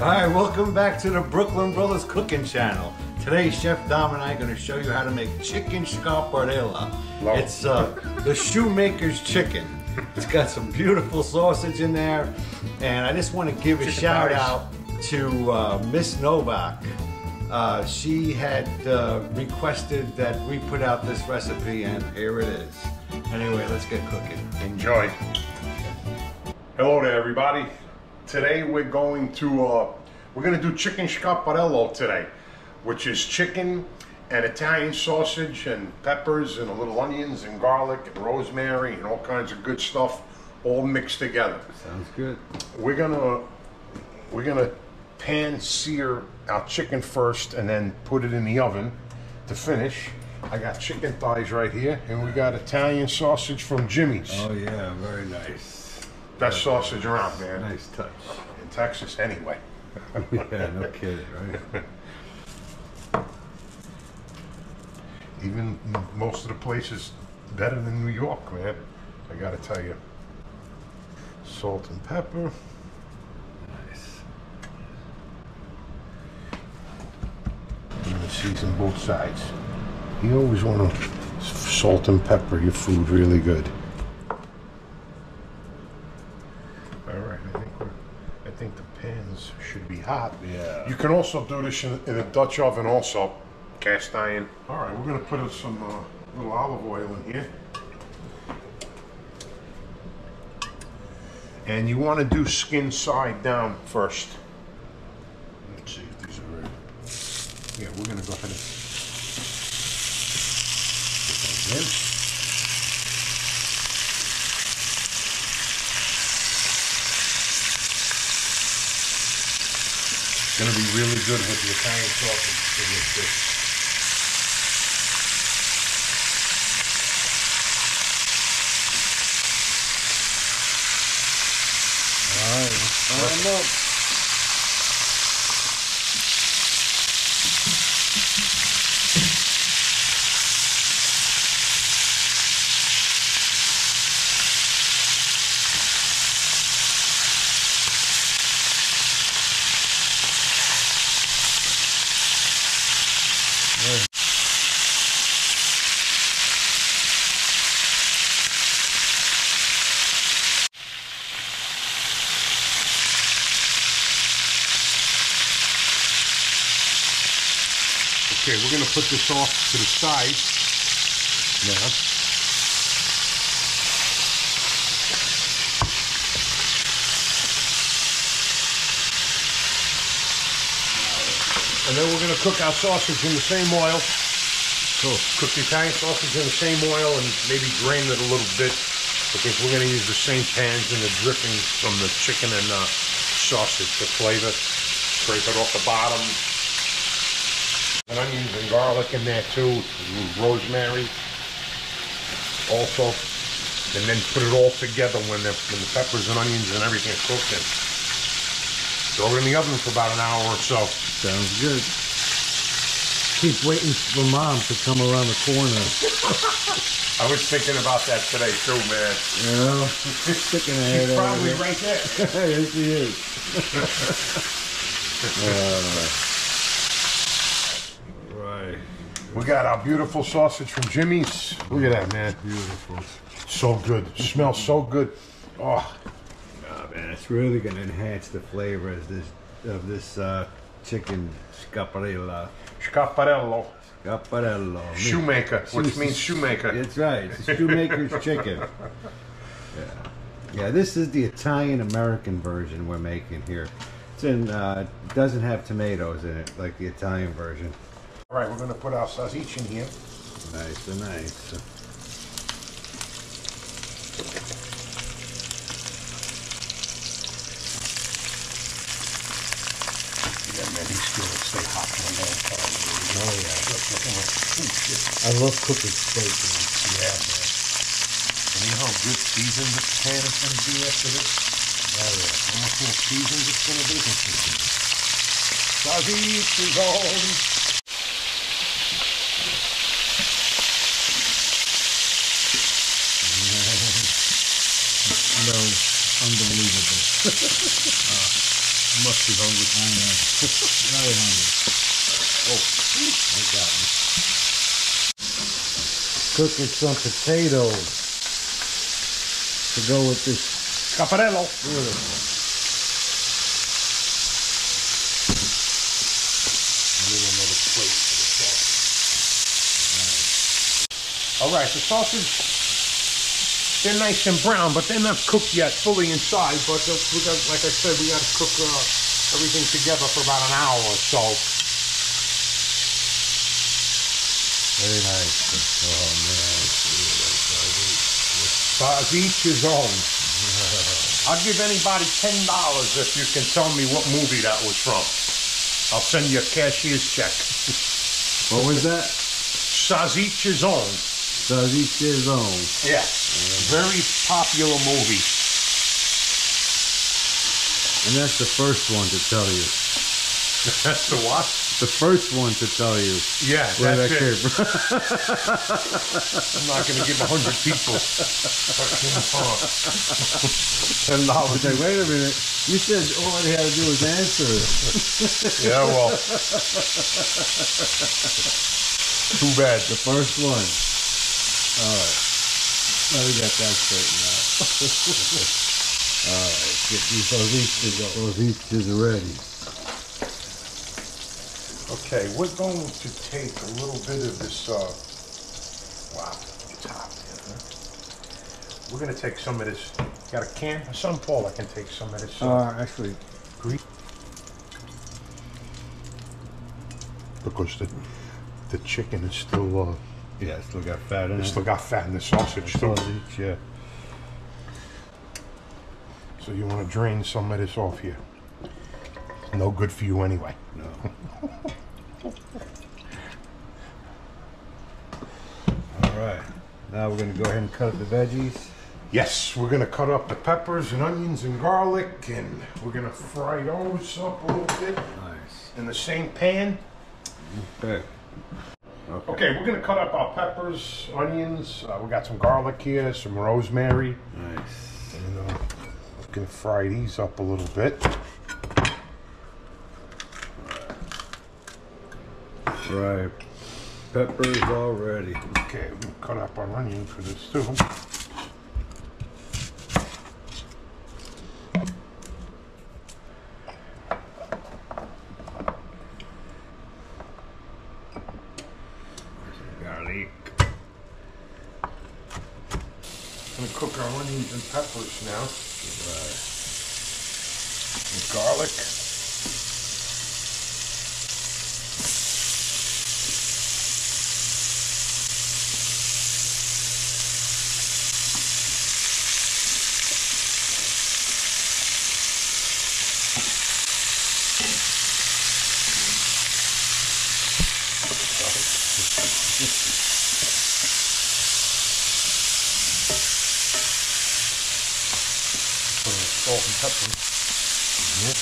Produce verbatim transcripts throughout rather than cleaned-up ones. Alright, welcome back to the Brooklyn Brothers Cooking Channel. Today, Chef Dom and I are going to show you how to make chicken scarpariello. It's uh, the shoemaker's chicken. It's got some beautiful sausage in there. And I just want to give chicken a shout Paris. out to uh, Miss Novak. Uh, she had uh, requested that we put out this recipe, and here it is. Anyway, let's get cooking. Enjoy. Hello there, everybody. Today we're going to uh, we're going to do chicken scarpariello today, which is chicken and Italian sausage and peppers and a little onions and garlic and rosemary and all kinds of good stuff all mixed together. Sounds good. We're gonna we're gonna pan sear our chicken first and then put it in the oven to finish. I got chicken thighs right here, and we got Italian sausage from Jimmy's. Oh yeah, very nice. Best sausage around, man. Nice touch. In Texas, anyway. Yeah, no kidding, right? Even most of the places better than New York, man. I gotta tell you. Salt and pepper. Nice. I'm gonna season both sides. You always want to salt and pepper your food really good. Should be hot. Yeah. You can also do this in, in a Dutch oven, also cast iron. All right, we're gonna put some uh, little olive oil in here, and you want to do skin side down first. Let's see if these are ready. Yeah, we're gonna go ahead and put those in. It's going to be really good with the Italian sausage for this dish. All right, let's start them up. Okay, we're going to put this off to the side now. And then we're going to cook our sausage in the same oil. Cool. Cook the Italian sausage in the same oil and maybe drain it a little bit, because we're going to use the same pans and the drippings from the chicken and uh, sausage for flavor. Scrape it off the bottom. And onions and garlic in there too, rosemary also, and then put it all together when the, when the peppers and onions and everything are cooked in. Throw it in the oven for about an hour or so. Sounds good. Keep waiting for Mom to come around the corner. I was thinking about that today too, man. Yeah, she's sticking her head. She's probably right there. There she is. uh, We got our beautiful sausage from Jimmy's. Look at that, man. Beautiful. So good. Smells so good. Oh, nah, man, it's really gonna enhance the flavor of this of this uh, chicken scarpariello. Scarpariello. Scarpariello. Shoemaker, which means shoemaker. That's right. It's shoemaker's chicken. Yeah. Yeah. This is the Italian American version we're making here. It's in. Uh, doesn't have tomatoes in it like the Italian version. All right, we're going to put our sausage in here. Nice and nice. Yeah, man, these skillets stay hot for a long time. Oh, yeah. Oh, shit. I love cooking steak, man. Yeah, man. And you know how good seasoned the pan is going to be after this? Oh, yeah. How much more seasoned it's going to be? Sausage is on. Unbelievable. uh, You must be hungry. I am. Very hungry. Oh, they got me. Cooking some potatoes to go with this Scarpariello. Beautiful. I need another plate for the sausage. All right. All right, the sausage. They're nice and brown, but they're not cooked yet fully inside. But uh, we got, like I said, we got to cook uh, everything together for about an hour or so. Very nice. Oh, man. It's each his own. I'll give anybody ten dollars if you can tell me what movie that was from. I'll send you a cashier's check. What was that? Sazich is own. Sazich is own. Yeah. Very popular movie. And that's the first one to tell you. That's the what? The first one to tell you. Yeah, where that's that it. Came from. I'm not going to give a hundred people ten dollars. Like, wait a minute. You said all I had to do was answer it. Yeah, well. Too bad. The first one. All right. Oh, we got that straightened out. Alright, get these sositas up. Sositas are ready. Okay, we're going to take a little bit of this, uh, wow, it's hot there, huh? We're going to take some of this, got a can or something, Paul, I can take some of this. Uh, uh actually, green. Because the, the chicken is still, uh, yeah, it's still got fat in it. It's still got fat in the sausage, too. Sausage, yeah. So you want to drain some of this off here. It's no good for you anyway. No. All right. Now we're going to go ahead and cut up the veggies. Yes, we're going to cut up the peppers and onions and garlic, and we're going to fry those up a little bit. Nice. In the same pan. Okay. Okay. Okay, we're gonna cut up our peppers, onions. Uh, we got some garlic here, some rosemary. Nice. And uh, we're gonna fry these up a little bit. Right. Peppers all ready. Okay, we're gonna cut up our onion for this too. Peppers now. Right. And garlic. Salt and pepper. Mm-hmm.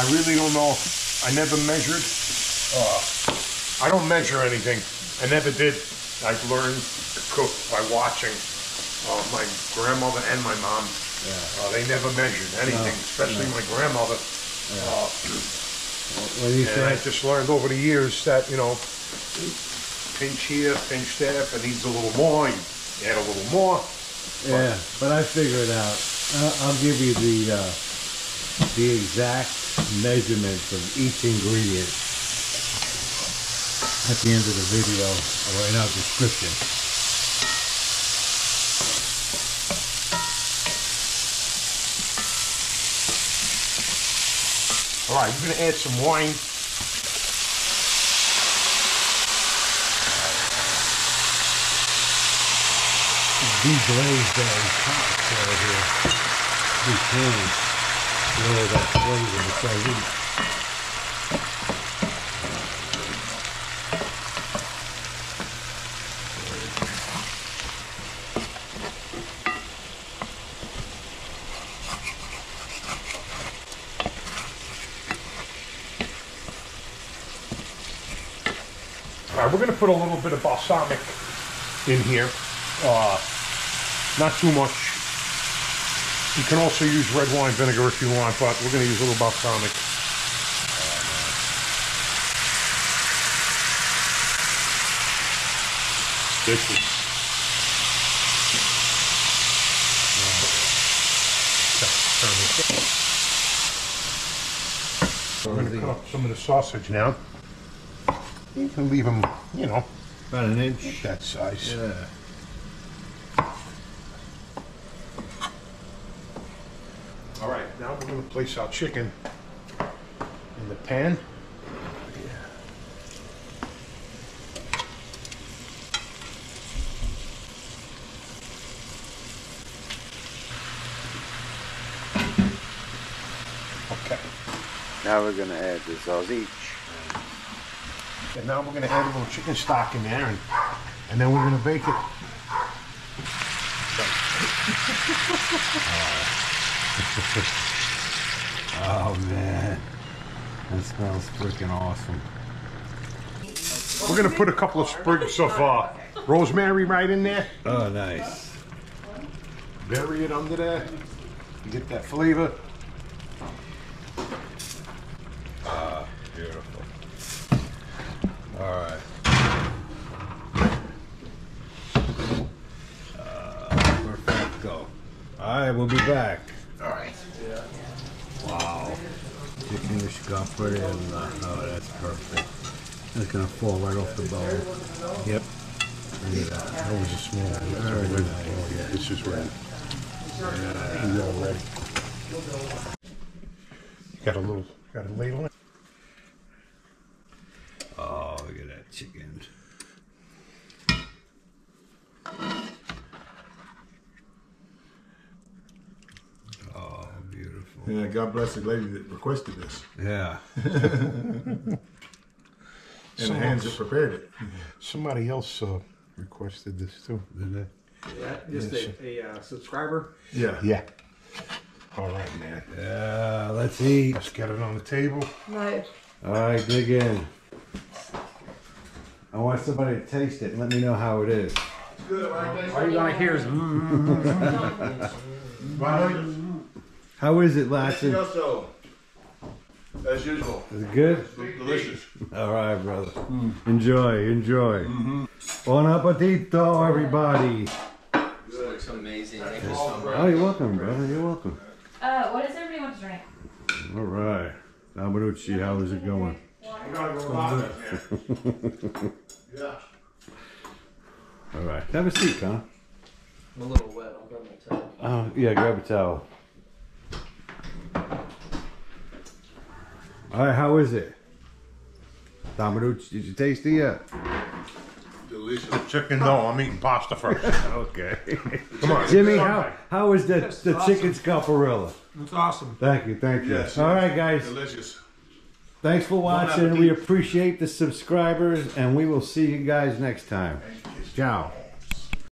I really don't know. I never measured. Uh, I don't measure anything. I never did. I've learned to cook by watching uh, my grandmother and my mom. Yeah. Uh, they never measured anything, no, especially no. my grandmother. Yeah. Uh, what do you and I just learned over the years that, you know, pinch here, pinch there, if it needs a little more, you add a little more. But yeah, but I figure it out. I'll give you the uh, the exact measurements of each ingredient at the end of the video or in our description. Alright, we're going to add some wine. Deglaze that hot out here. These things, you know, that flavor is so deep. All right, we're going to put a little bit of balsamic in here. uh, not too much. You can also use red wine vinegar if you want, but we're going to use a little balsamic. This is so we're going to cut up some of the sausage now. You can leave them, you know, about an inch. That size. Yeah. All right, now we're going to place our chicken in the pan. Okay. Now we're going to add the sausage. And now we're going to add a little chicken stock in there, and, and then we're going to bake it. Oh man, that smells freaking awesome. We're going to put a couple of sprigs of uh, rosemary right in there. Oh nice. Bury it under there, you get that flavor. Ah, beautiful. All right. Uh, perfecto. All right, we'll be back. All right. Yeah. Wow. Chicken scarpariello. Oh, that's perfect. That's gonna fall right off the bone. Yep. Yeah, that was a small one. Very nice. Oh, yeah, this is ready. Yeah, you all ready. You got a little, got a ladle in. Oh, look at that chicken. Oh, beautiful. Yeah, God bless the lady that requested this. Yeah. And the hands that prepared it. Somebody else uh, requested this too, didn't they? Yeah, just yeah, a, a uh, subscriber. Yeah. Yeah. All right, man. Yeah, let's eat. Let's get it on the table. Right. All right, dig in. I want somebody to taste it and let me know how it is. Good, right? All you're going to hear is mm. How is it, Lassie? As usual. Is it good? Delicious. All right, brother. Mm. Enjoy, enjoy. Mm-hmm. Bon appetito, everybody. This looks amazing. Thank you so much. Oh, you're welcome, brother. You're welcome. Uh, what does everybody want to drink? All right. Amarucci, how is it going? Yeah. All right. Have a seat, huh? I'm a little wet. I'll grab my towel. Oh, uh, yeah, grab a towel. All right, how is it? Amarucci, did you taste it yet? Delicious. Chicken, no, I'm eating pasta first. Okay. Come on. Jimmy, how, how is the, the awesome. Chicken scarpariello? It's awesome. Thank you, thank you. Yes, all right, guys. Delicious. Thanks for watching. We appreciate the subscribers, and we will see you guys next time. Ciao.